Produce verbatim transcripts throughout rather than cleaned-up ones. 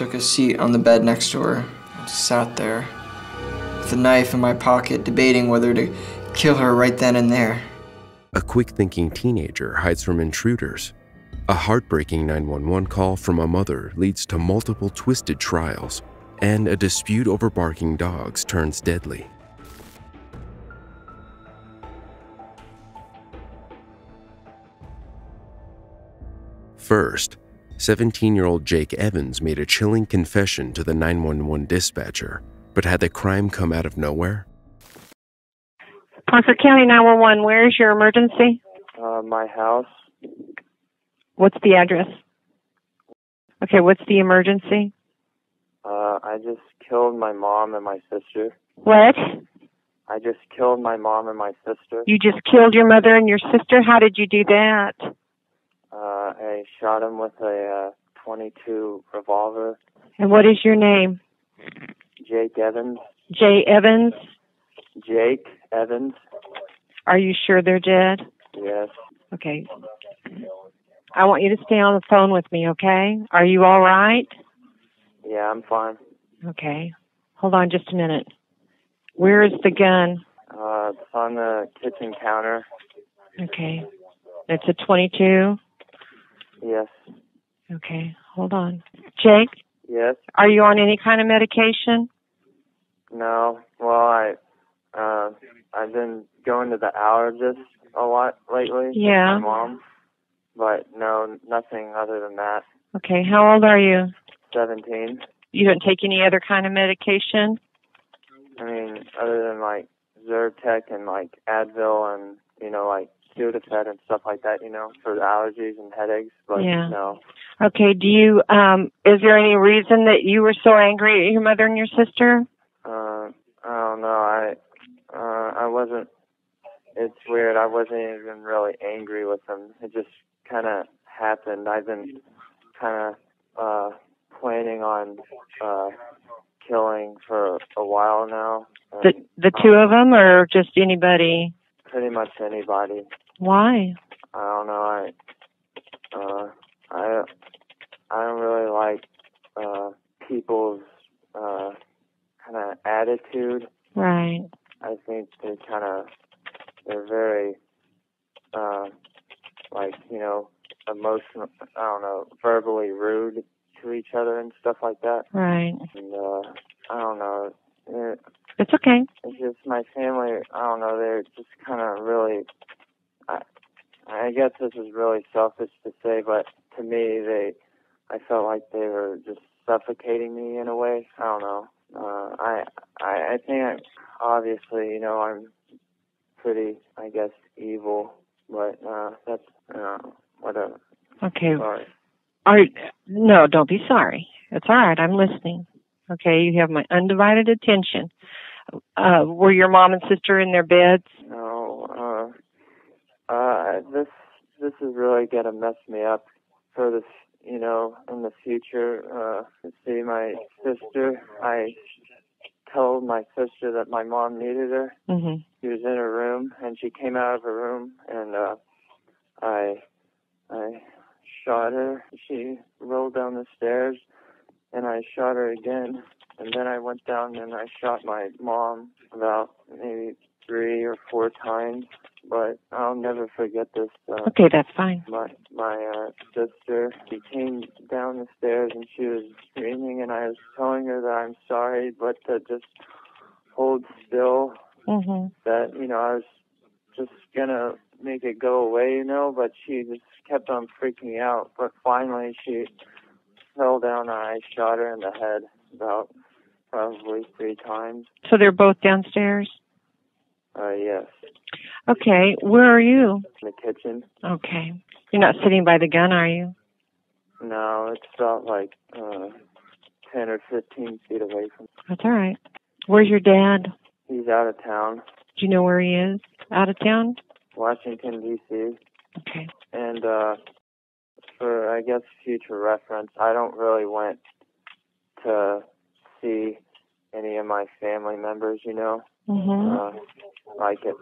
took a seat on the bed next to her and sat there with a knife in my pocket, debating whether to kill her right then and there. A quick-thinking teenager hides from intruders. A heartbreaking nine one one call from a mother leads to multiple twisted trials, and a dispute over barking dogs turns deadly. First, seventeen-year-old Jake Evans made a chilling confession to the nine one one dispatcher, but had the crime come out of nowhere? Placer County nine one one, where is your emergency? Uh, my house. What's the address? Okay, what's the emergency? Uh, I just killed my mom and my sister. What? I just killed my mom and my sister. You just killed your mother and your sister? How did you do that? Uh, I shot him with a uh, twenty-two revolver. And what is your name? Jake Evans. Jay Evans? Jake Evans. Are you sure they're dead? Yes. Okay. I want you to stay on the phone with me, okay? Are you all right? Yeah, I'm fine. Okay. Hold on just a minute. Where is the gun? Uh, it's on the kitchen counter. Okay. It's a twenty-two? Yes. Okay, hold on. Jake? Yes? Are you on any kind of medication? No. Well, I, uh, I've been going to the allergist a lot lately. Yeah. With my mom. But no, nothing other than that. Okay, how old are you? seventeen. You don't take any other kind of medication? I mean, other than, like, Zyrtec and, like, Advil and, you know, like, Sudafed and stuff like that, you know, for allergies and headaches, but yeah. No. Okay, do you, um, is there any reason that you were so angry at your mother and your sister? Uh, I don't know, I, uh, I wasn't, it's weird, I wasn't even really angry with them. It just kind of happened. I've been kind of, uh, planning on, uh, killing for a while now. And, the the two um, of them, or just anybody? Pretty much anybody. Why? I don't know. I uh, I I don't really like uh, people's uh, kind of attitude. Right. I think they kind of they're very uh, like you know emotional. I don't know, verbally rude to each other and stuff like that. Right. And uh, I don't know. It, It's okay. It's just my family, I don't know, they're just kind of really, I, I guess this is really selfish to say, but to me, they, I felt like they were just suffocating me in a way. I don't know. Uh, I, I, I think, I, obviously, you know, I'm pretty, I guess, evil, but uh, that's, uh, whatever. Okay. Sorry. Are, no, don't be sorry. It's all right. I'm listening. Okay, you have my undivided attention. Uh, were your mom and sister in their beds? No. Uh, uh, this this is really gonna mess me up for this, you know, in the future. Uh, let's see, my sister, I told my sister that my mom needed her. Mm-hmm. She was in her room, and she came out of her room, and uh, I I shot her. She rolled down the stairs. And I shot her again, and then I went down and I shot my mom about maybe three or four times, but I'll never forget this. Uh, okay, that's fine. My my uh, sister, she came down the stairs and she was screaming, and I was telling her that I'm sorry, but to just hold still, mm-hmm. that, you know, I was just going to make it go away, you know, but she just kept on freaking out, but finally she fell down and I shot her in the head about probably three times. So they're both downstairs? Uh, yes. Okay, where are you? In the kitchen. Okay. You're not sitting by the gun, are you? No, it's about like uh, ten or fifteen feet away from me. That's all right. Where's your dad? He's out of town. Do you know where he is? Out of town? Washington, D C Okay. And, uh... for, I guess, future reference, I don't really want to see any of my family members, you know, mm-hmm. uh, like it,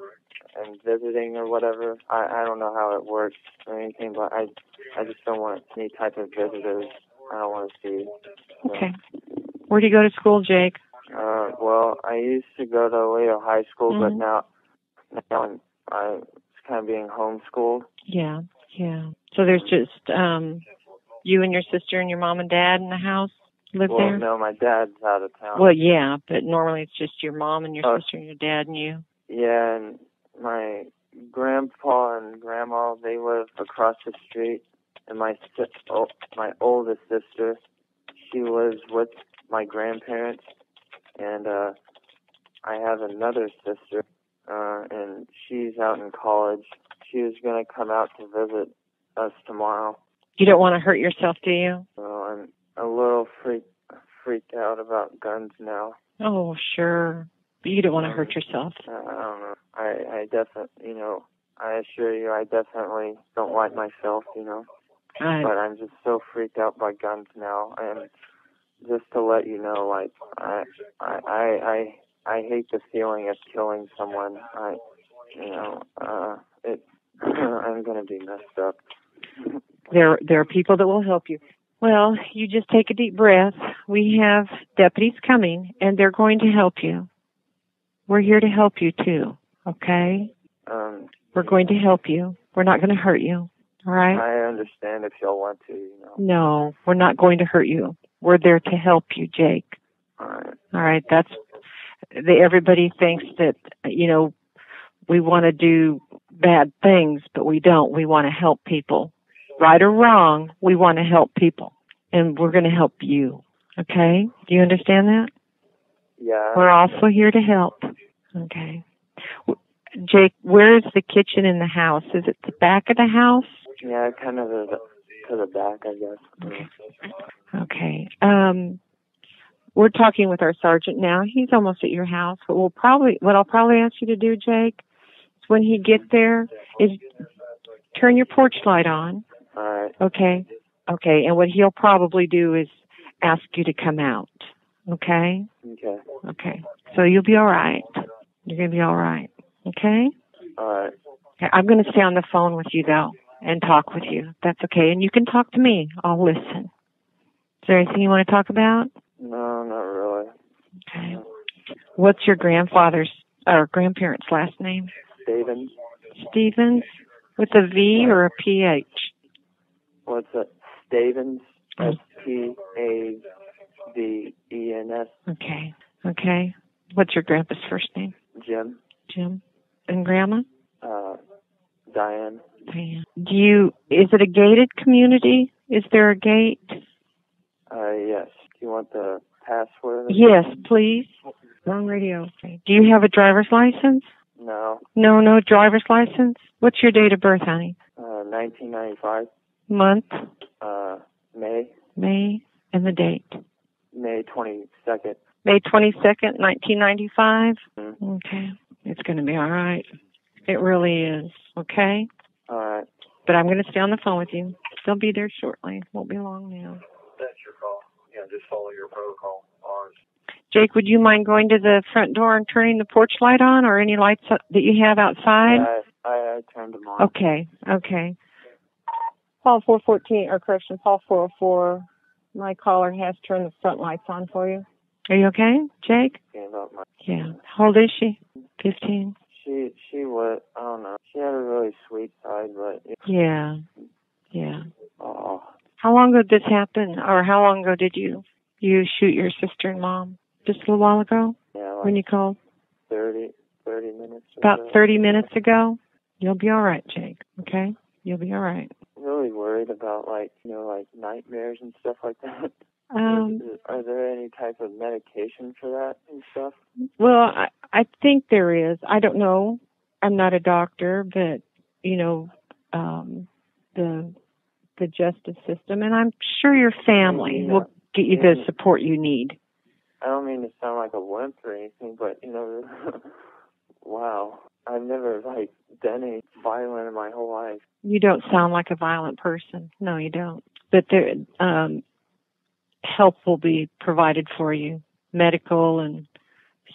and visiting or whatever. I, I don't know how it works or anything, but I, I just don't want any type of visitors. I don't want to see So. Okay. Where'd you go to school, Jake? Uh, well, I used to go to Leo High School, mm-hmm. but now, now I'm, I'm kind of being homeschooled. Yeah, yeah. So there's just um, you and your sister and your mom and dad in the house live well, there? Well, no, my dad's out of town. Well, yeah, but normally it's just your mom and your oh. sister and your dad and you. Yeah, and my grandpa and grandma, they live across the street. And my oh, my oldest sister, she lives with my grandparents. And uh, I have another sister, uh, and she's out in college. She was going to come out to visit us tomorrow. You don't want to hurt yourself, do you? Oh, I'm a little freak, freaked out about guns now. Oh, sure. But you don't want to hurt yourself. Uh, I don't know. I, I definitely, you know, I assure you, I definitely don't like myself, you know. I... But I'm just so freaked out by guns now. And just to let you know, like, I, I, I, I, I hate the feeling of killing someone. I, you know, uh, it, I'm going to be messed up. There, there are people that will help you. Well, you just take a deep breath. We have deputies coming, and they're going to help you. We're here to help you, too, okay? Um, We're going to help you. We're not going to hurt you, all right? I understand if y'all want to, you know. No, we're not going to hurt you. We're there to help you, Jake. All right. All right, that's, the, everybody thinks that, you know, we want to do bad things, but we don't. We want to help people. Right or wrong, we want to help people, and we're going to help you, okay? Do you understand that? Yeah. We're also here to help, okay? Jake, where is the kitchen in the house? Is it the back of the house? Yeah, kind of the... to the back, I guess. Okay. Okay. Um, we're talking with our sergeant now. He's almost at your house. But we'll probably, what I'll probably ask you to do, Jake, is when he gets there, is turn your porch light on. All right. Okay. Okay. And what he'll probably do is ask you to come out. Okay. Okay. Okay. So you'll be all right. You're gonna be all right. Okay. All right. Okay. I'm gonna stay on the phone with you though. And talk with you. That's okay. And you can talk to me. I'll listen. Is there anything you want to talk about? No, not really. Okay. What's your grandfather's or grandparents' last name? Stevens. Stevens? With a V or a P H? What's it? Stevens. S T A V E N S. Okay. Okay. What's your grandpa's first name? Jim. Jim. And grandma? Uh, Diane. Do you, is it a gated community? Is there a gate? Uh, yes. Do you want the password? Yes, please. Wrong radio. Okay. Do you have a driver's license? No. No, no driver's license? What's your date of birth, honey? Uh, nineteen ninety-five. Month? Uh, May. May. And the date? May twenty-second. May twenty-second, nineteen ninety-five? Mm-hmm. Okay. It's going to be all right. It really is. Okay? All right. But I'm going to stay on the phone with you. They'll be there shortly. Won't be long now. That's your call. Yeah, just follow your protocol. Ours. Jake, would you mind going to the front door and turning the porch light on or any lights that you have outside? Yeah, I, I, I turned them on. Okay, okay. Paul four fourteen, or correction, Paul four oh four, my caller has turned the front lights on for you. Are you okay, Jake? Yeah, about my... yeah. How old is she? fifteen. She, she was, I don't know, she had a really sweet side, but... Yeah, yeah. Oh. How long ago did this happen, or how long ago did you you shoot your sister and mom? Just a little while ago? Yeah, like when you called? thirty, thirty minutes ago. About thirty minutes ago? You'll be all right, Jake, okay? You'll be all right. Really worried about, like, you know, like, nightmares and stuff like that. Um, Are there any type of medication for that and stuff? Well, I, I think there is. I don't know. I'm not a doctor, but, you know, um, the the justice system, and I'm sure your family yeah. will get you the support you need. I don't mean to sound like a wimp or anything, but, you know, wow. I've never, like, done any violent in my whole life. You don't sound like a violent person. No, you don't. But there... Um, help will be provided for you, medical and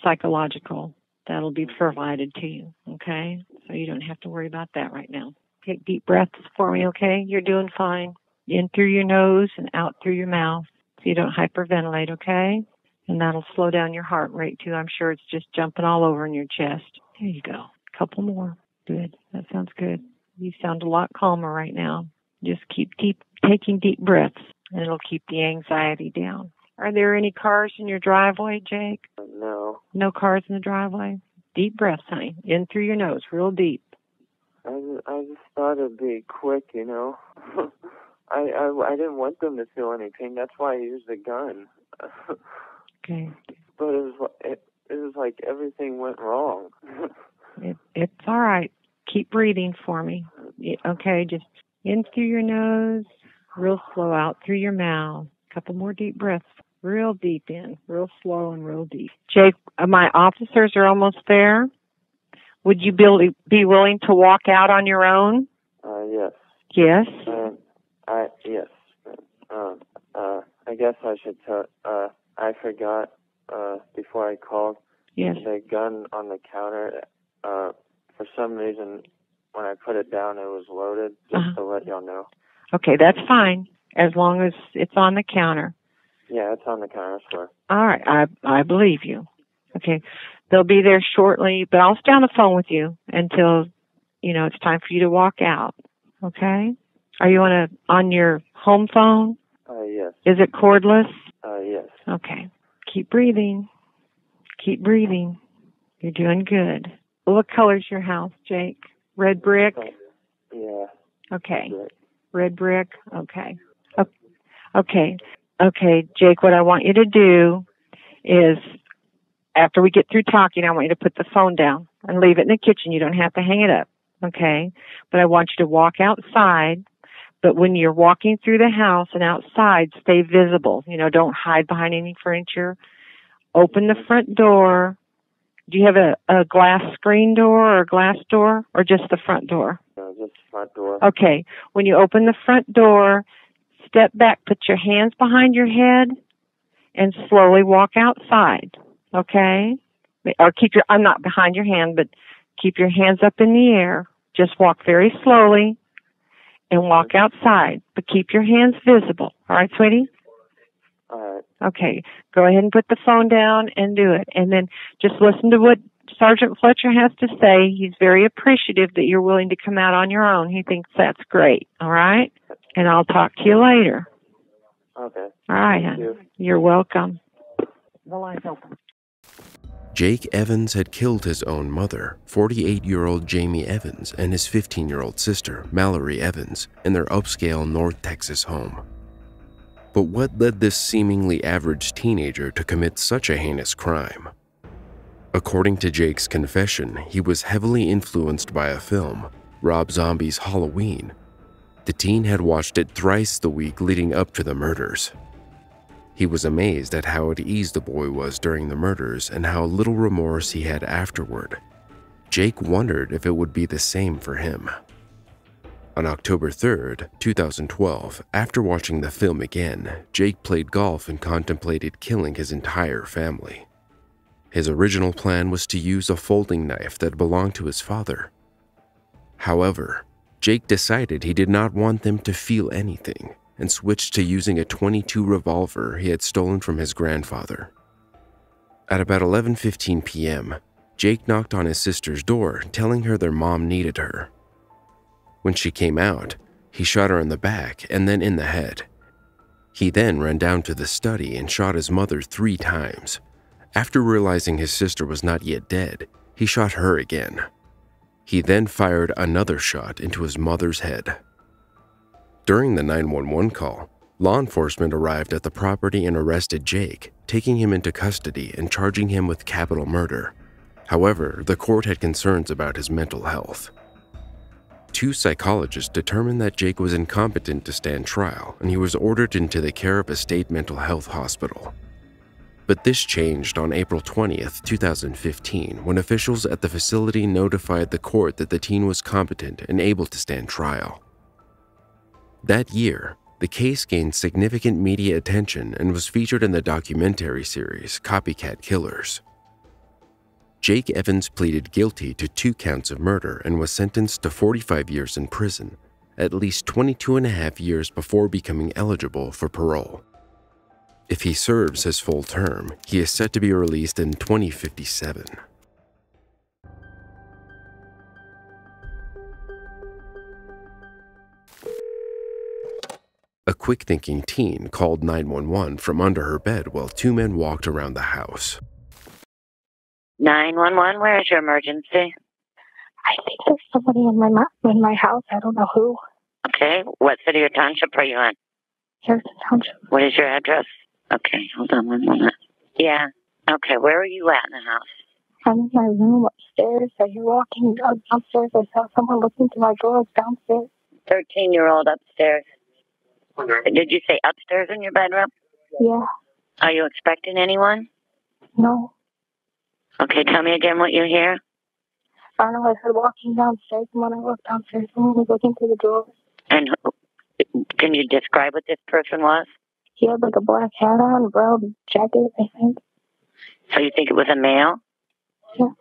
psychological. That'll be provided to you, okay? So you don't have to worry about that right now. Take deep breaths for me, okay? You're doing fine. In through your nose and out through your mouth. so you don't hyperventilate, okay? And that'll slow down your heart rate, too. I'm sure it's just jumping all over in your chest. There you go. A couple more. Good. That sounds good. You sound a lot calmer right now. Just keep, keep taking deep breaths, and it'll keep the anxiety down. Are there any cars in your driveway, Jake? No. No cars in the driveway? Deep breaths, honey. In through your nose, real deep. I, I just thought it'd be quick, you know. I, I, I didn't want them to feel any pain. That's why I used a gun. Okay. But it was, it, it was like everything went wrong. it, it's all right. Keep breathing for me. Okay, just in through your nose, real slow out through your mouth. Couple more deep breaths. Real deep in, real slow and real deep. Jake, my officers are almost there. Would you be willing to walk out on your own? Uh, yes. Yes? Um, I, yes. Um, uh, I guess I should tell, uh, I forgot, uh, before I called. Yes. The gun on the counter, uh, for some reason, when I put it down, it was loaded, just uh-huh. to let y'all know. Okay, that's fine, as long as it's on the counter. Yeah, it's on the counter, sure. All right, I I believe you. Okay, they'll be there shortly, but I'll stay on the phone with you until, you know, it's time for you to walk out. Okay? Are you on a on your home phone? Uh, yes. Is it cordless? Uh, yes. Okay. Keep breathing. Keep breathing. You're doing good. What color's your house, Jake? Red brick? Yeah. Okay. Red brick. Okay. Okay. Okay, Jake, what I want you to do is after we get through talking, I want you to put the phone down and leave it in the kitchen. You don't have to hang it up, okay? But I want you to walk outside. But when you're walking through the house and outside, stay visible. You know, don't hide behind any furniture. Open the front door. Do you have a, a glass screen door or a glass door or just the front door? No, just the front door. Okay, when you open the front door, step back, put your hands behind your head, and slowly walk outside, okay? Or keep your, I'm not behind your hand, but keep your hands up in the air. Just walk very slowly and walk outside, but keep your hands visible. All right, sweetie? All right. Okay, go ahead and put the phone down and do it. And then just listen to what Sergeant Fletcher has to say. He's very appreciative that you're willing to come out on your own. He thinks that's great, all right? And I'll talk to you later. Okay. All right, honey. You. You're welcome. The line's open. Jake Evans had killed his own mother, forty-eight-year-old Jamie Evans, and his fifteen-year-old sister, Mallory Evans, in their upscale North Texas home. But what led this seemingly average teenager to commit such a heinous crime? According to Jake's confession, he was heavily influenced by a film, Rob Zombie's Halloween. The teen had watched it thrice the week leading up to the murders. He was amazed at how at ease the boy was during the murders and how little remorse he had afterward. Jake wondered if it would be the same for him. On October third, two thousand twelve, after watching the film again, Jake played golf and contemplated killing his entire family. His original plan was to use a folding knife that belonged to his father. However, Jake decided he did not want them to feel anything and switched to using a twenty-two revolver he had stolen from his grandfather. At about eleven fifteen p m, Jake knocked on his sister's door, telling her their mom needed her. When she came out, he shot her in the back and then in the head. He then ran down to the study and shot his mother three times. After realizing his sister was not yet dead, he shot her again. He then fired another shot into his mother's head. During the nine one one call, law enforcement arrived at the property and arrested Jake, taking him into custody and charging him with capital murder. However, the court had concerns about his mental health. Two psychologists determined that Jake was incompetent to stand trial, and he was ordered into the care of a state mental health hospital. But this changed on April twentieth, two thousand fifteen, when officials at the facility notified the court that the teen was competent and able to stand trial. That year, the case gained significant media attention and was featured in the documentary series Copycat Killers. Jake Evans pleaded guilty to two counts of murder and was sentenced to forty-five years in prison, at least twenty-two and a half years before becoming eligible for parole. If he serves his full term, he is set to be released in twenty fifty-seven. A quick-thinking teen called nine one one from under her bed while two men walked around the house. nine one one, where is your emergency? I think there's somebody in my mo- in my house. I don't know who. Okay, what city or township are you in? Harrison Township. What is your address? Okay, hold on one moment. Yeah, okay, where are you at in the house? I'm in my room upstairs. Are you walking downstairs? I saw someone looking through my drawers downstairs. thirteen-year-old upstairs. Did you say upstairs in your bedroom? Yeah. Are you expecting anyone? No. Okay, tell me again what you hear. I don't know, I heard walking downstairs, and when I walked downstairs, someone was looking through the door. And who, can you describe what this person was? He had like a black hat on, a brown jacket, I think. So you think it was a male? Yeah.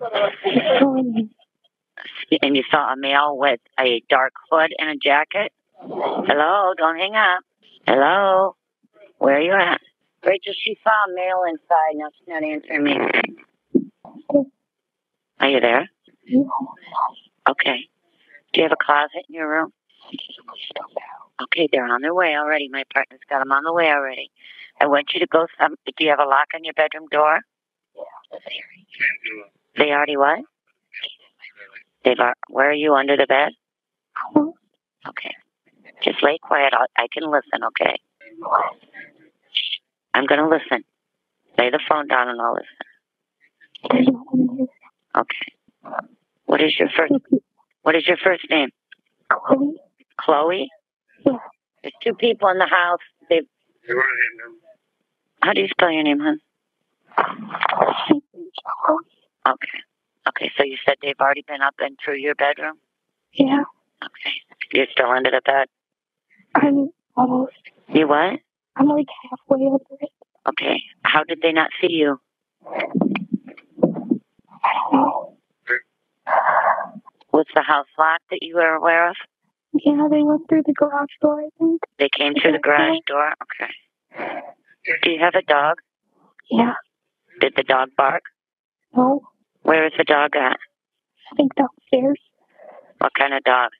And you saw a male with a dark hood and a jacket? Hello, don't hang up. Hello, where are you at? Rachel, she saw a male inside. Now she's not answering me. Are you there? Okay. Do you have a closet in your room? Okay, they're on their way already. My partner's got them on the way already. I want you to go some... Do you have a lock on your bedroom door? Yeah, they already what? They've. Where are you, under the bed? Okay. Just lay quiet. I'll, I can listen, okay? I'm going to listen. Lay the phone down and I'll listen. Okay. What is your first What is your first name? Chloe. Chloe? Yeah. There's two people in the house. They've... How do you spell your name, hon? Okay. Okay, so you said they've already been up and through your bedroom? Yeah. Okay. You're still under the bed? I'm almost. You what? I'm like halfway over it. Okay. How did they not see you? I don't know. Was the house locked that you were aware of? Yeah, they went through the garage door, I think. They came through the garage door? Okay. Do you have a dog? Yeah. Did the dog bark? No. Where is the dog at? I think downstairs. What kind of dog?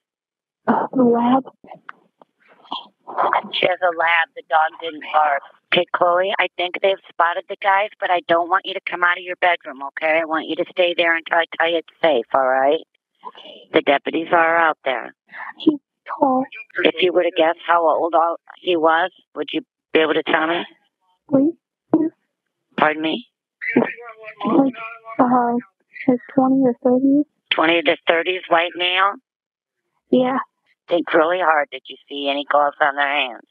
Uh, the lab. She has a lab. The dog didn't bark. Okay, Chloe, I think they've spotted the guys, but I don't want you to come out of your bedroom, okay? I want you to stay there until I tell you it's safe, all right? Okay. The deputies are out there. He's tall. If you were to guess how old he was, would you be able to tell me? Please? Pardon me? Like, uh, like twenty or thirty? twenty to thirties, white male? Yeah. Think really hard. Did you see any gloves on their hands?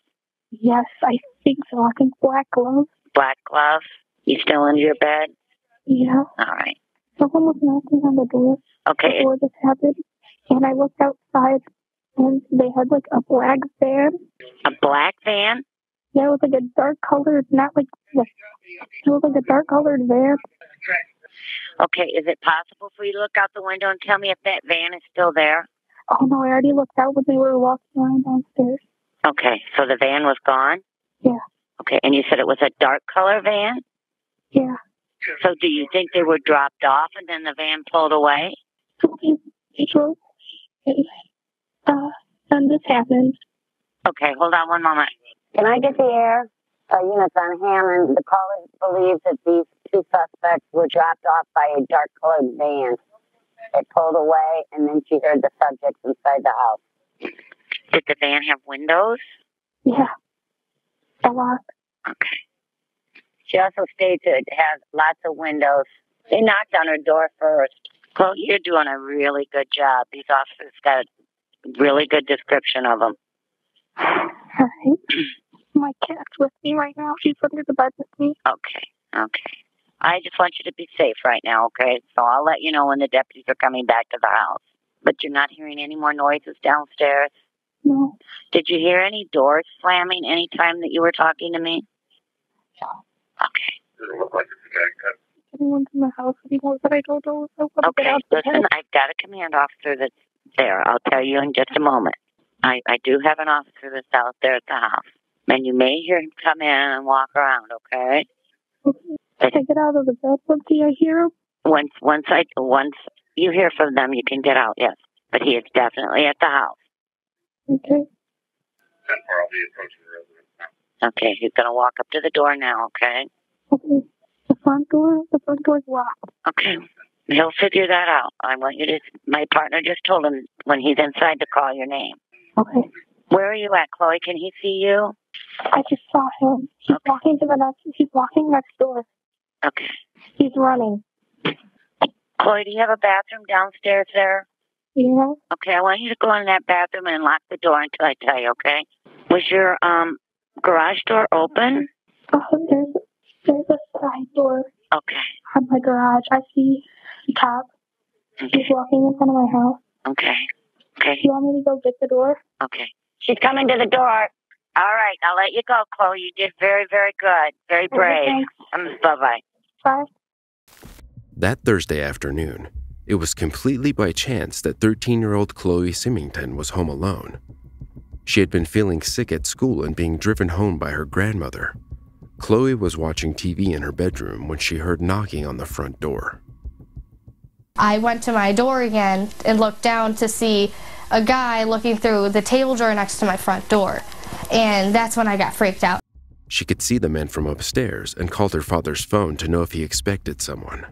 Yes, I think so. I think black gloves. Black gloves? You still under your bed? Yeah. All right. Someone was knocking on the door. Okay. Before this happened, and I looked outside, and they had like a black van. A black van? Yeah, it was like a dark colored, not like, like it was like a dark colored van. Okay, is it possible for you to look out the window and tell me if that van is still there? Oh, no, I already looked out when we were walking around downstairs. Okay, so the van was gone? Yeah. Okay, and you said it was a dark color van? Yeah. So do you think they were dropped off and then the van pulled away? Uh, then this happened. Okay, hold on one moment. Can I get the air uh, units on Hammond? The caller believes that these two suspects were dropped off by a dark colored van. It pulled away, and then she heard the subjects inside the house. Did the van have windows? Yeah. A lot. Okay. She also states it has lots of windows. They knocked on her door first. Chloe, you're doing a really good job. These officers got a really good description of them. All right. My cat's with me right now. She's under the bed with me. Okay. Okay. I just want you to be safe right now, okay? So I'll let you know when the deputies are coming back to the house. But you're not hearing any more noises downstairs? No. Did you hear any doors slamming any time that you were talking to me? No. Okay. Doesn't look like it's connected. Everyone's in the house anymore, but I don't know. Okay, listen, I've got a command officer that's there. I'll tell you in just a moment. I, I do have an officer that's out there at the house. And you may hear him come in and walk around, okay? Can I get out of the bed once I hear him? Once, once, I, once you hear from them, you can get out, yes. But he is definitely at the house. Okay. Okay, he's going to walk up to the door now, okay? Okay. The front door? The front door's locked. Okay. He'll figure that out. I want you to... My partner just told him when he's inside to call your name. Okay. Where are you at, Chloe? Can he see you? I just saw him. He's okay. walking to the next... He's walking next door. Okay. He's running. Chloe, do you have a bathroom downstairs there? Yeah. Okay, I want you to go in that bathroom and lock the door until I tell you, okay? Was your um garage door open? Oh, there's, there's a side door. Okay. On my garage. I see the top. Okay. She's walking in front of my house. Okay. Okay. You want me to go get the door? Okay. She's coming to the door. All right, I'll let you go, Chloe. You did very, very good. Very brave. Okay. Bye-bye. Bye. That Thursday afternoon, it was completely by chance that thirteen-year-old Chloe Symington was home alone. She had been feeling sick at school and being driven home by her grandmother. Chloe was watching T V in her bedroom when she heard knocking on the front door. I went to my door again and looked down to see a guy looking through the table drawer next to my front door, and that's when I got freaked out. She could see the man from upstairs and called her father's phone to know if he expected someone.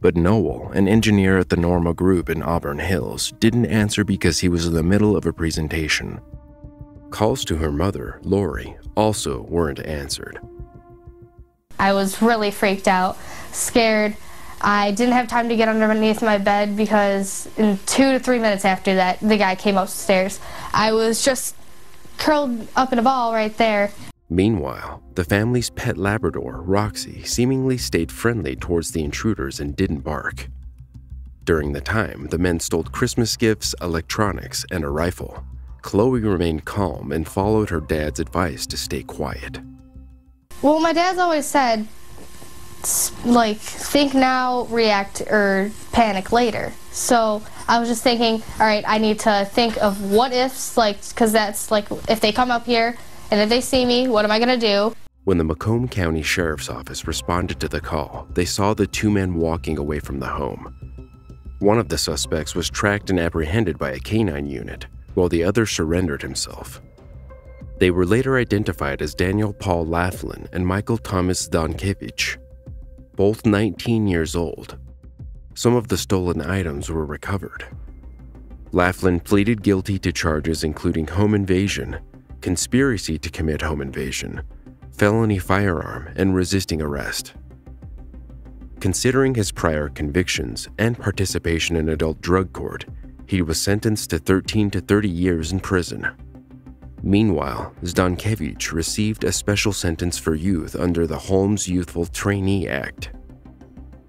But Noel, an engineer at the Norma Group in Auburn Hills, didn't answer because he was in the middle of a presentation. Calls to her mother, Lori, also weren't answered. I was really freaked out, scared. I didn't have time to get underneath my bed because in two to three minutes after that, the guy came upstairs. I was just curled up in a ball right there. Meanwhile, the family's pet Labrador, Roxy, seemingly stayed friendly towards the intruders and didn't bark. During the time, the men stole Christmas gifts, electronics, and a rifle. Chloe remained calm and followed her dad's advice to stay quiet. Well, my dad's always said, like, think now, react, or panic later. So I was just thinking, all right, I need to think of what ifs, like, because that's like, if they come up here, and if they see me, what am I going to do? When the Macomb County Sheriff's Office responded to the call, they saw the two men walking away from the home. One of the suspects was tracked and apprehended by a canine unit, while the other surrendered himself. They were later identified as Daniel Paul Laughlin and Michael Thomas Donkevich, both nineteen years old. Some of the stolen items were recovered. Laughlin pleaded guilty to charges including home invasion, conspiracy to commit home invasion, felony firearm, and resisting arrest. Considering his prior convictions and participation in adult drug court, he was sentenced to thirteen to thirty years in prison. Meanwhile, Zdonkevich received a special sentence for youth under the Holmes Youthful Trainee Act.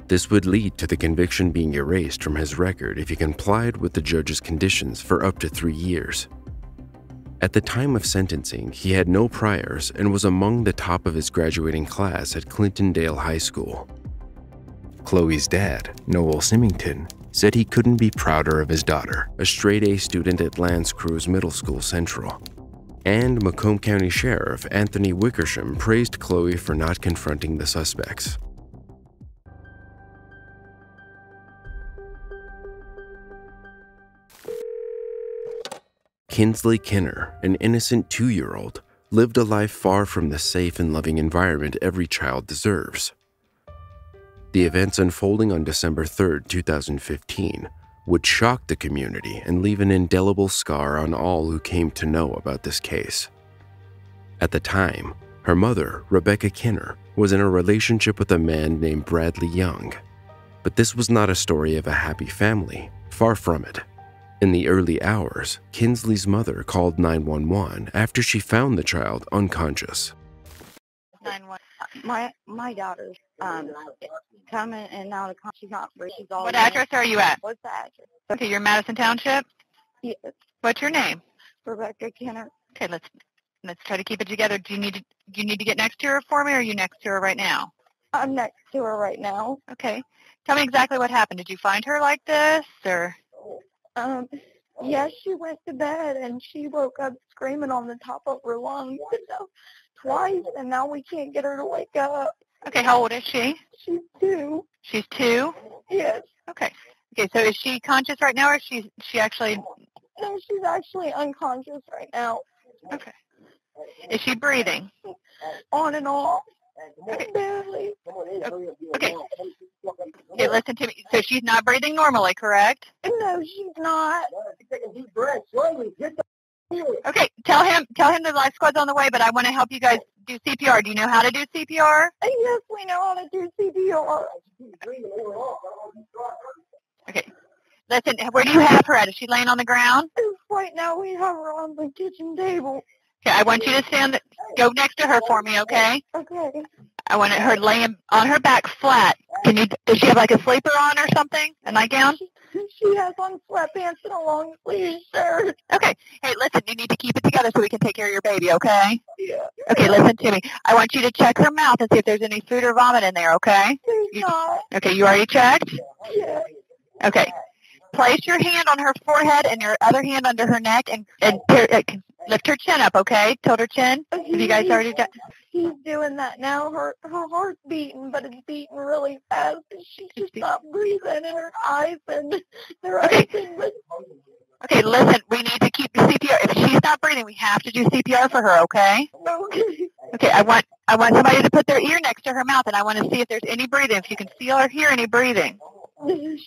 This would lead to the conviction being erased from his record if he complied with the judge's conditions for up to three years. At the time of sentencing, he had no priors and was among the top of his graduating class at Clintondale High School. Chloe's dad, Noel Symington, said he couldn't be prouder of his daughter, a straight-A student at Lance Cruz Middle School Central. And Macomb County Sheriff Anthony Wickersham praised Chloe for not confronting the suspects. Kinsley Kinner, an innocent two-year-old, lived a life far from the safe and loving environment every child deserves. The events unfolding on December third, two thousand fifteen, would shock the community and leave an indelible scar on all who came to know about this case. At the time, her mother, Rebecca Kinner, was in a relationship with a man named Bradley Young. But this was not a story of a happy family, far from it. In the early hours, Kinsley's mother called nine one one after she found the child unconscious. My my daughter's um, coming and out of she's not she's all. What address are you at? What's the address? Okay, you're in Madison Township. Yes. What's your name? Rebecca Kinner. Okay, let's let's try to keep it together. Do you need to do you need to get next to her for me, or are you next to her right now? I'm next to her right now. Okay. Tell me exactly what happened. Did you find her like this, or? Um, Yes, she went to bed, and she woke up screaming on the top of her lungs twice, and now we can't get her to wake up. Okay, how old is she? She's two. She's two? Yes. Okay. Okay, so is she conscious right now, or is she, she actually... No, she's actually unconscious right now. Okay. Is she breathing? On and off. Okay. Barely. Okay. Okay, listen to me. So she's not breathing normally, correct? No, she's not. Okay, tell him tell him the life squad's on the way, but I want to help you guys do C P R. Do you know how to do C P R? Yes, we know how to do C P R. Okay. Listen, where do you have her at? Is she laying on the ground? Right now we have her on the kitchen table. Okay, I want you to stand, go next to her for me, okay? Okay. I want her laying on her back flat. Can you? Does she have like a sleeper on or something? A nightgown? She, she has on sweatpants and a long sleeve shirt. Okay. Hey, listen, you need to keep it together so we can take care of your baby, okay? Yeah. Okay, listen to me. I want you to check her mouth and see if there's any food or vomit in there, okay? There's you, not. Okay, you already checked? Yeah. Okay. Place your hand on her forehead and your other hand under her neck and, and uh, lift her chin up, okay? Tilt her chin. Have you guys already done? He's doing that now. Her her heart's beating, but it's beating really fast. She's just not breathing, and her eyes and her eyes and. Okay, listen, we need to keep the C P R. If she's not breathing, we have to do C P R for her, okay? Okay. Okay, I want I want somebody to put their ear next to her mouth, and I want to see if there's any breathing, if you can feel or hear any breathing.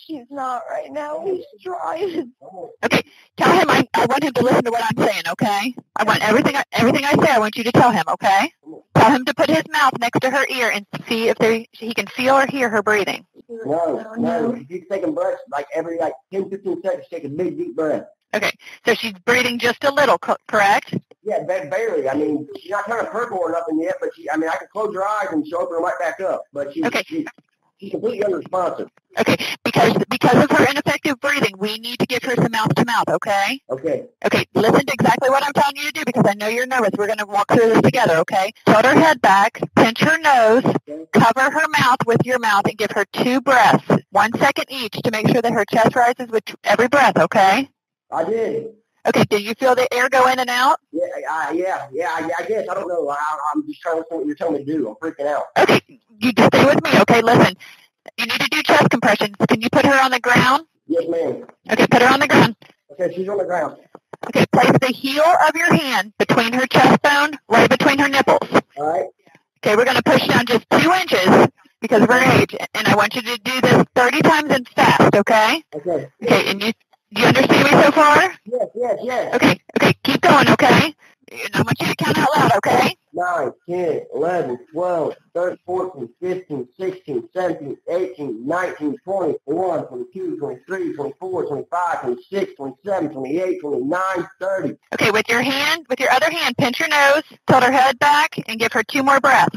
She's not right now. He's trying. Okay, tell him I, I want him to listen to what I'm saying, okay? I want everything I, everything I say, I want you to tell him, okay? Tell him to put his mouth next to her ear and see if there, he can feel or hear her breathing. No, no. He's taking breaths like every like ten, fifteen seconds, taking big, deep breaths. Okay, so she's breathing just a little, correct? Yeah, barely. I mean, she's not kind of purple or nothing yet, but she, I mean, I can close her eyes and she'll open her right back up, but she, okay. she's... She's completely unresponsive. Okay, because because of her ineffective breathing, we need to give her some mouth-to-mouth, okay? Okay. Okay, listen to exactly what I'm telling you to do because I know you're nervous. We're going to walk through this together, okay? Tilt her head back, pinch her nose, okay. Cover her mouth with your mouth, and give her two breaths, one second each, to make sure that her chest rises with every breath, okay? I did. Okay, did you feel the air go in and out? Yeah, uh, yeah, yeah, I, I guess. I don't know. I, I'm just trying to see what you're telling me to do. I'm freaking out. Okay, you just stay with me. Okay, listen. You need to do chest compressions. Can you put her on the ground? Yes, ma'am. Okay, put her on the ground. Okay, she's on the ground. Okay, place the heel of your hand between her chest bone, right between her nipples. All right. Okay, we're going to push down just two inches because of her age, and I want you to do this thirty times and fast, okay? Okay. Okay, and you... Do you understand me so far? Yes, yes, yes. Okay, okay, keep going, okay? And I want you to count out loud, okay? nine, ten, eleven, twelve, thirteen, fourteen, fifteen, sixteen, seventeen, eighteen, nineteen, twenty, twenty-one, twenty-two, twenty-three, twenty-four, twenty-five, twenty-six, twenty-seven, twenty-eight, twenty-nine, thirty. Okay, with your hand, with your other hand, pinch her nose, tilt her head back, and give her two more breaths.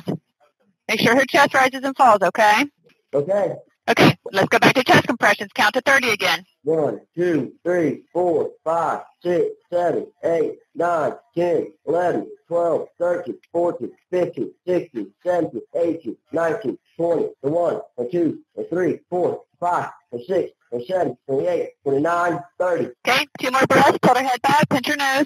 Make sure her chest rises and falls, okay? Okay. Okay, let's go back to chest compressions. Count to thirty again. one, two, three, four, five, six, seven, eight, nine, ten, eleven, twelve, thirteen, fourteen, fifteen, sixteen, seventeen, eighteen, nineteen, twenty, twenty-one, twenty-two, twenty-three, twenty-four, twenty-five, twenty-six, twenty-seven, twenty-eight, twenty-nine, thirty. Okay, two more breaths. Tilt her head back. Pinch her nose.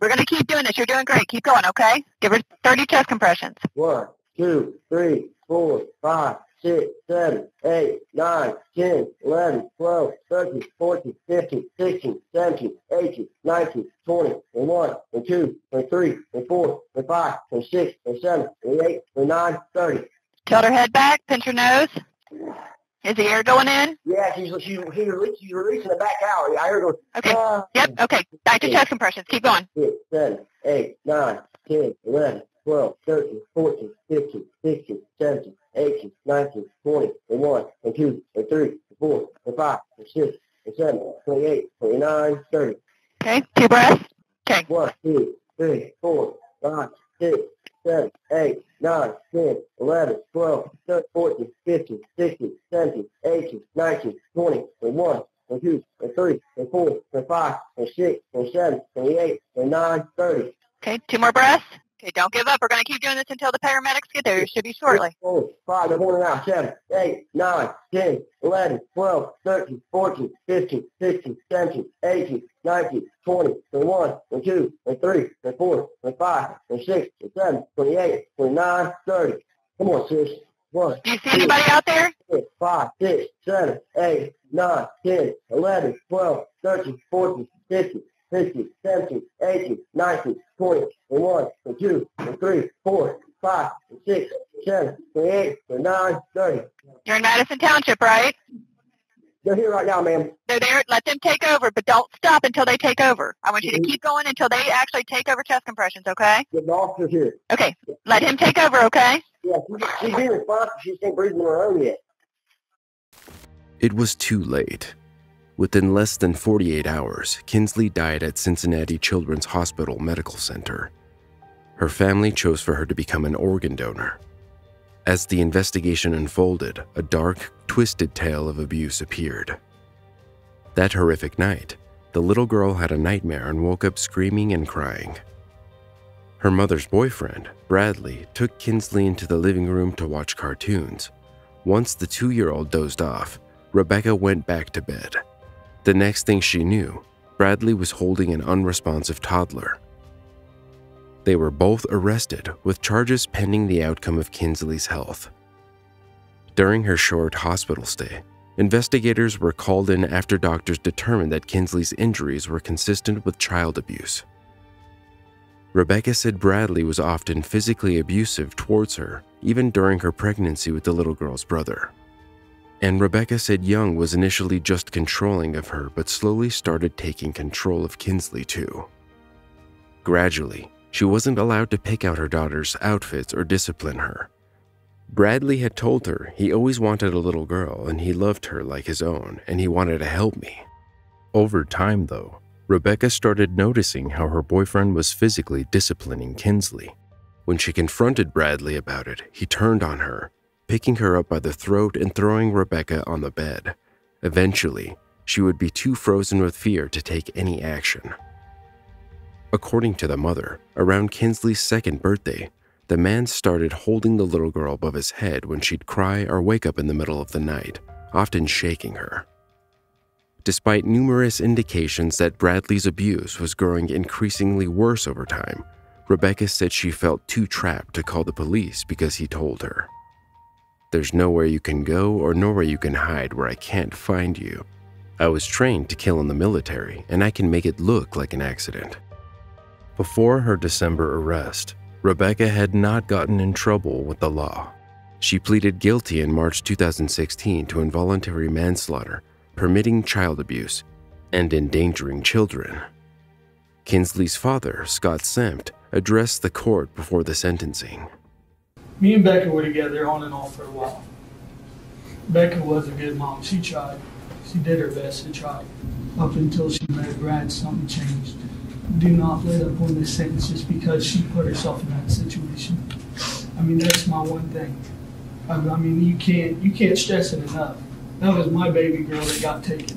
We're going to keep doing this. You're doing great. Keep going, okay? Give her thirty chest compressions. one, two, three, four, five. six, seven, eight, nine, ten, eleven, twelve, thirteen, fourteen, fifteen, sixteen, seventeen, eighteen, nineteen, twenty, twenty-one, twenty-two, twenty-three, twenty-four, twenty-five, twenty-six, twenty-seven, twenty-eight, twenty-nine, thirty. Tilt her head back, pinch her nose. Is the air going in? Yeah, she's, she's, she's, releasing, she's releasing it back out. I heard her. Okay, uh, yep, okay. Back to chest compressions. Keep going. six, seven, eight, nine, ten, eleven, twelve, thirteen, fourteen, fifteen, sixteen, seventeen, eighteen, nineteen, twenty, twenty-one, twenty-two, twenty-three, twenty-four, twenty-five, twenty-six, twenty-seven, twenty-eight, twenty-nine, thirty. Okay, two breaths. Okay. one, two, three, four, five, six, seven, eight, nine, ten, eleven, twelve, thirteen, fourteen, fifteen, sixteen, seventeen, eighteen, nineteen, twenty, twenty-one, twenty-two, twenty-three, twenty-four, twenty-five, twenty-six, twenty-seven, twenty-eight, twenty-nine, thirty. Okay, two more breaths. Okay, don't give up. We're going to keep doing this until the paramedics get there. It should be shortly. five, one, nine, ten, eight, nine, ten, eleven, twelve, thirteen, fourteen, fifteen, sixteen, seventeen, eighteen, nineteen, twenty, twenty-one, twenty-two, twenty-three, twenty-four, twenty-five, twenty-six, twenty-seven, twenty-eight, twenty-nine, thirty. Come on, sis. One, do you see two, anybody out there? five, six, seven, eight, nine, ten, eleven, twelve, thirteen, fourteen, fifteen, sixteen, seventeen, eighteen, nineteen, twenty, twenty-one, twenty-two, twenty-three, twenty-four, twenty-five, twenty-six, twenty-seven, twenty-eight, twenty-nine, thirty. You're in Madison Township, right? They're here right now, ma'am. They're there. Let them take over, but don't stop until they take over. I want you to keep going until they actually take over chest compressions, okay? The officer's here. Okay. Let him take over, okay? Yeah, she's being responsive. She just ain't breathing on her own yet. It was too late. Within less than forty-eight hours, Kinsley died at Cincinnati Children's Hospital Medical Center. Her family chose for her to become an organ donor. As the investigation unfolded, a dark, twisted tale of abuse appeared. That horrific night, the little girl had a nightmare and woke up screaming and crying. Her mother's boyfriend, Bradley, took Kinsley into the living room to watch cartoons. Once the two-year-old dozed off, Rebecca went back to bed. The next thing she knew, Bradley was holding an unresponsive toddler. They were both arrested, with charges pending the outcome of Kinsley's health. During her short hospital stay, investigators were called in after doctors determined that Kinsley's injuries were consistent with child abuse. Rebecca said Bradley was often physically abusive towards her, even during her pregnancy with the little girl's brother. And Rebecca said Young was initially just controlling of her, but slowly started taking control of Kinsley too. Gradually, she wasn't allowed to pick out her daughter's outfits or discipline her. Bradley had told her he always wanted a little girl and he loved her like his own, and he wanted to help me. Over time, though, Rebecca started noticing how her boyfriend was physically disciplining Kinsley. When she confronted Bradley about it, he turned on her, picking her up by the throat and throwing Rebecca on the bed. Eventually, she would be too frozen with fear to take any action. According to the mother, around Kinsley's second birthday, the man started holding the little girl above his head when she'd cry or wake up in the middle of the night, often shaking her. Despite numerous indications that Bradley's abuse was growing increasingly worse over time, Rebecca said she felt too trapped to call the police because he told her, "There's nowhere you can go or nowhere you can hide where I can't find you. I was trained to kill in the military, and I can make it look like an accident." Before her December arrest, Rebecca had not gotten in trouble with the law. She pleaded guilty in March two thousand sixteen to involuntary manslaughter, permitting child abuse, and endangering children. Kinsley's father, Scott Sempt, addressed the court before the sentencing. Me and Becca were together on and off for a while. Becca was a good mom. She tried. She did her best to try. Up until she met Brad, something changed. Do not let up on this sentence just because she put herself in that situation. I mean, that's my one thing. I mean, you can't, you can't stress it enough. That was my baby girl that got taken.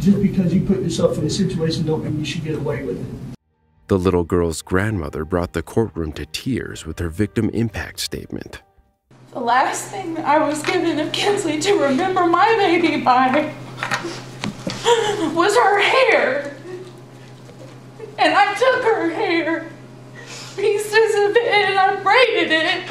Just because you put yourself in a situation don't mean you should get away with it. The little girl's grandmother brought the courtroom to tears with her victim impact statement. The last thing that I was given of Kinsley to remember my baby by was her hair. And I took her hair, pieces of it, and I braided it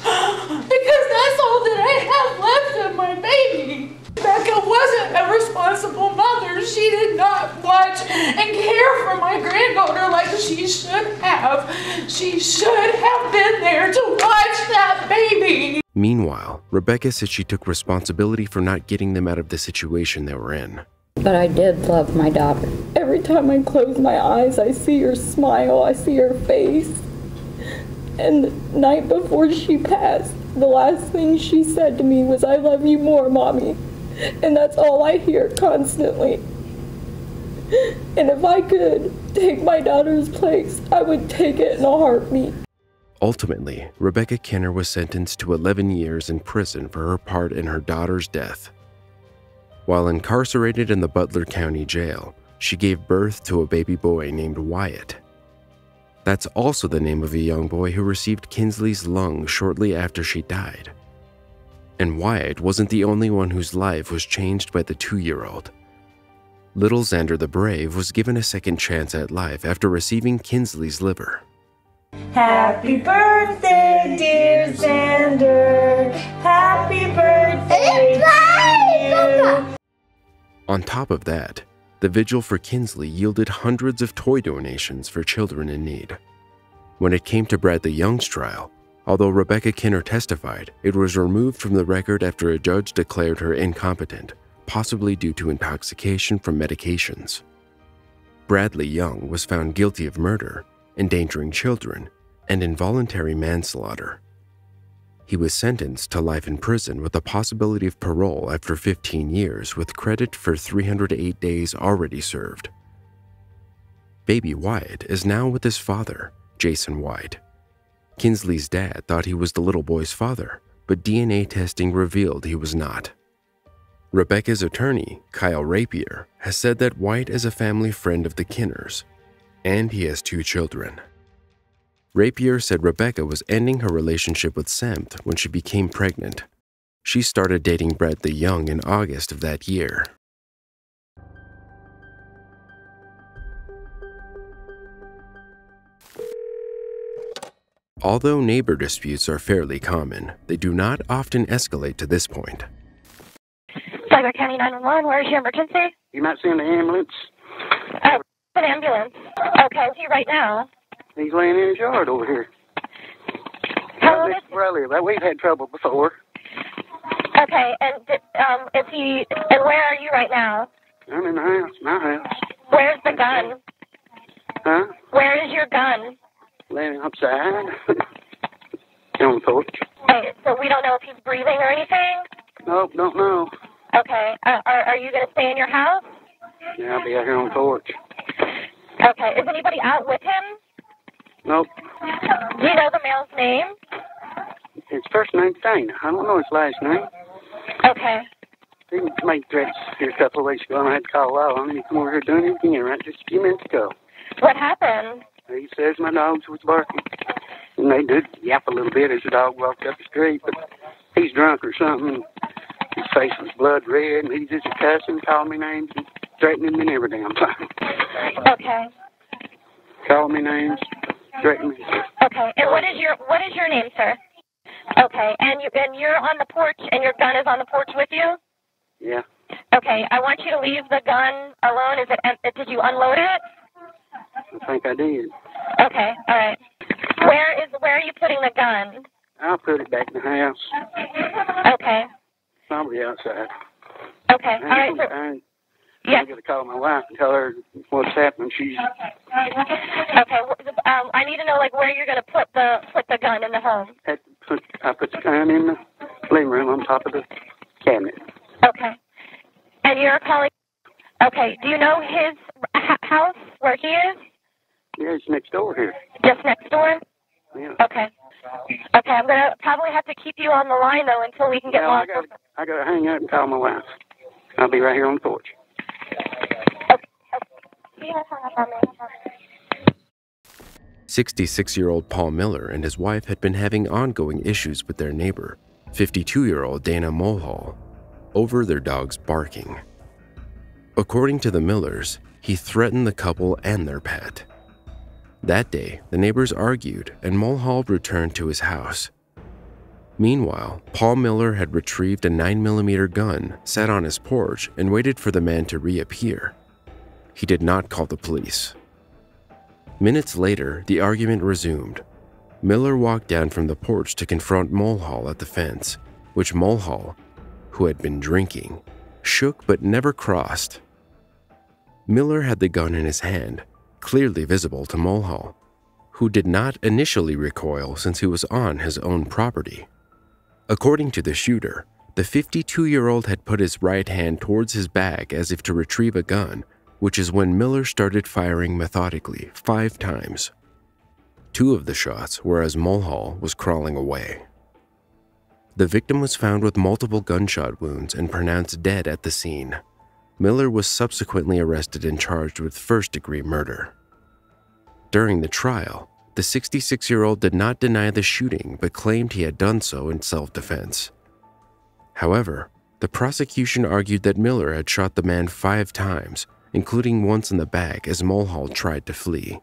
because that's all that I have left of my baby. Becca wasn't a responsible mother. She did not watch and care for my granddaughter like she should have. She should have been there to watch that baby. Meanwhile, Rebecca said she took responsibility for not getting them out of the situation they were in. But I did love my daughter. Every time I close my eyes, I see her smile, I see her face. And the night before she passed, the last thing she said to me was, "I love you more, Mommy." And that's all I hear constantly. And if I could take my daughter's place, I would take it in a heartbeat. Ultimately, Rebecca Kinner was sentenced to eleven years in prison for her part in her daughter's death. While incarcerated in the Butler County Jail, she gave birth to a baby boy named Wyatt. That's also the name of a young boy who received Kinsley's lung shortly after she died. And Wyatt wasn't the only one whose life was changed by the two-year-old. Little Xander the Brave was given a second chance at life after receiving Kinsley's liver. Happy birthday, dear Xander. Happy birthday to you. On top of that, the vigil for Kinsley yielded hundreds of toy donations for children in need. When it came to Bradley Young's trial, although Rebecca Kinner testified, it was removed from the record after a judge declared her incompetent, possibly due to intoxication from medications. Bradley Young was found guilty of murder, endangering children, and involuntary manslaughter. He was sentenced to life in prison with the possibility of parole after fifteen years, with credit for three hundred eight days already served. Baby Wyatt is now with his father, Jason White. Kinsley's dad thought he was the little boy's father, but D N A testing revealed he was not. Rebecca's attorney, Kyle Rapier, has said that White is a family friend of the Kinners, and he has two children. Rapier said Rebecca was ending her relationship with Sempt when she became pregnant. She started dating Bradley Young in August of that year. Although neighbor disputes are fairly common, they do not often escalate to this point. Cyber County nine one one, where's your emergency? You're not seeing the ambulance? Oh, an ambulance. Okay, is he right now? He's laying in his yard over here. How old is he? We've had trouble before. Okay, and um, is he? And where are you right now? I'm in the house, my house. Where's the gun? Huh? Where is your gun? Laying outside on the porch. Okay, so we don't know if he's breathing or anything. Nope, don't know. Okay, uh, are are you gonna stay in your house? Yeah, I'll be out here on the porch. Okay, is anybody out with him? Nope. Do you know the male's name? His first name's Dana. I don't know his last name. Okay. He made threats here a couple of weeks ago, and I had to call out on him. He came over here doing it again right just a few minutes ago. What happened? He says my dogs was barking. And they did yap a little bit as the dog walked up the street, but he's drunk or something. His face was blood red, and he's just cussing, calling me names, and threatening me and every damn time. Okay. Calling me names. Right. Okay, and what is your what is your name, sir? Okay, and you and you're on the porch, and your gun is on the porch with you. Yeah. Okay, I want you to leave the gun alone. Is it? Did you unload it? I think I did. Okay, all right. Where is where are you putting the gun? I'll put it back in the house. Okay. Probably outside. Okay, all right, sir. Yeah. I'm going to call my wife and tell her what's happening. She's okay. Okay. Um, I need to know like where you're going to put the put the gun in the home. I put, I put the gun in the living room on top of the cabinet. Okay. And you're calling. Okay. Do you know his h house where he is? Yeah, it's next door here. Just next door. Yeah. Okay. Okay. I'm going to probably have to keep you on the line though until we can get. No, I got I got to hang up and call my wife. I'll be right here on the porch. sixty-six-year-old Paul Miller and his wife had been having ongoing issues with their neighbor, fifty-two-year-old Dana Mulhall, over their dog's barking. According to the Millers, he threatened the couple and their pet. That day, the neighbors argued and Mulhall returned to his house. Meanwhile, Paul Miller had retrieved a nine millimeter gun, sat on his porch, and waited for the man to reappear. He did not call the police. Minutes later, the argument resumed. Miller walked down from the porch to confront Mulhall at the fence, which Mulhall, who had been drinking, shook but never crossed. Miller had the gun in his hand, clearly visible to Mulhall, who did not initially recoil since he was on his own property. According to the shooter, the fifty-two-year-old had put his right hand towards his back as if to retrieve a gun, which is when Miller started firing methodically five times. Two of the shots were as Mulhall was crawling away. The victim was found with multiple gunshot wounds and pronounced dead at the scene. Miller was subsequently arrested and charged with first-degree murder. During the trial, The sixty-six-year-old did not deny the shooting but claimed he had done so in self-defense. However, the prosecution argued that Miller had shot the man five times, including once in the back as Mulhall tried to flee,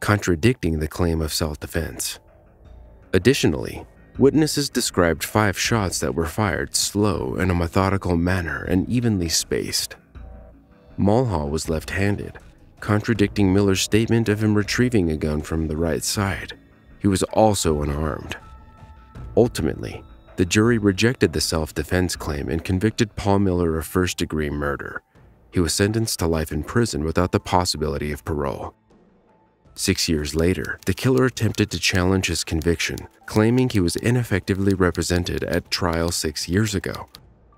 contradicting the claim of self-defense. Additionally, witnesses described five shots that were fired slow in a methodical manner and evenly spaced. Mulhall was left-handed, contradicting Miller's statement of him retrieving a gun from the right side. He was also unarmed. Ultimately, the jury rejected the self-defense claim and convicted Paul Miller of first-degree murder. He was sentenced to life in prison without the possibility of parole. Six years later, the killer attempted to challenge his conviction, claiming he was ineffectively represented at trial six years ago.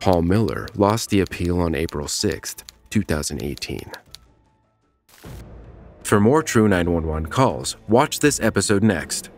Paul Miller lost the appeal on April sixth, two thousand eighteen. For more True nine one one calls, watch this episode next.